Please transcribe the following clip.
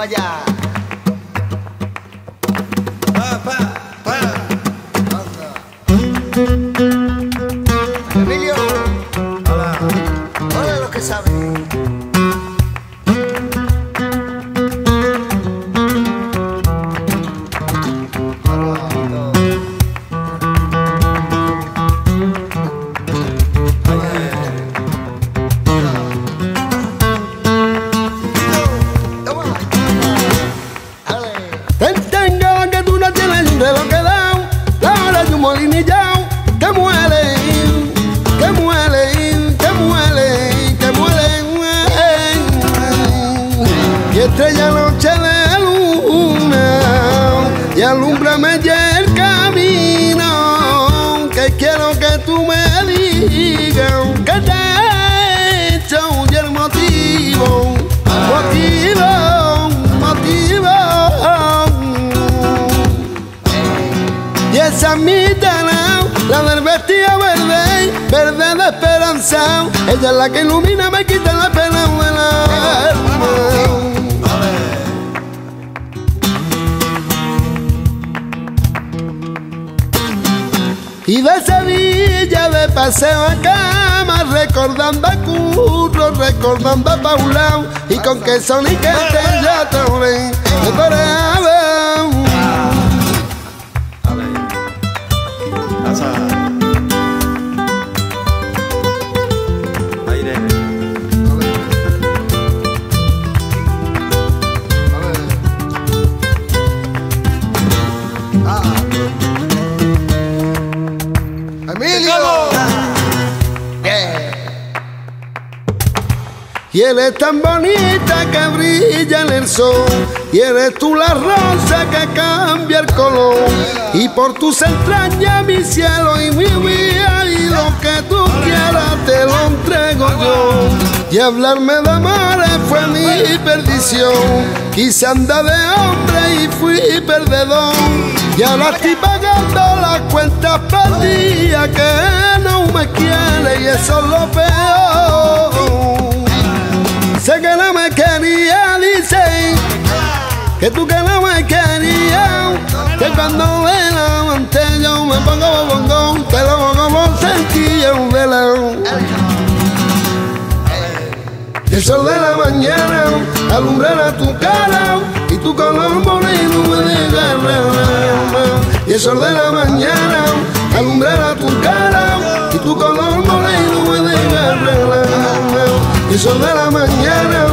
vamos allá. Pa, pa, pa. Emilio, hola. Hola a los que saben. Estrella noche de luna y alúmbrame ya el camino, que quiero que tú me digas que te he hecho y el motivo, y esa es mi tana, la del vestido verde, verde de esperanza, ella es la que ilumina, me quita la pena de la alma. Y de Sevilla de paseo a cama, recordando a Curro, recordando a Paulao, y con que son y que te ya toré, me paraba. Y eres tan bonita que brilla en el sol, y eres tú la rosa que cambia el color, y por tus entrañas mi cielo y mi vida, y lo que tú quieras te lo entrego yo. Y hablarme de amores fue mi perdición, quise andar de hombre y fui perdedor, y ahora estoy pagando las cuentas perdidas, que no me quiere y eso es lo peor. Sé que no me quería, dice, que tú que no me querías, que cuando me levanté yo me pongo bongón, te lo pongo con cerquillo de león. El sol de la mañana alumbrará tu cara y tu color bonito me desgarrará. Y el sol de la mañana alumbrará tu cara y tu color bonito me desgarrará. Y el sol de la mañana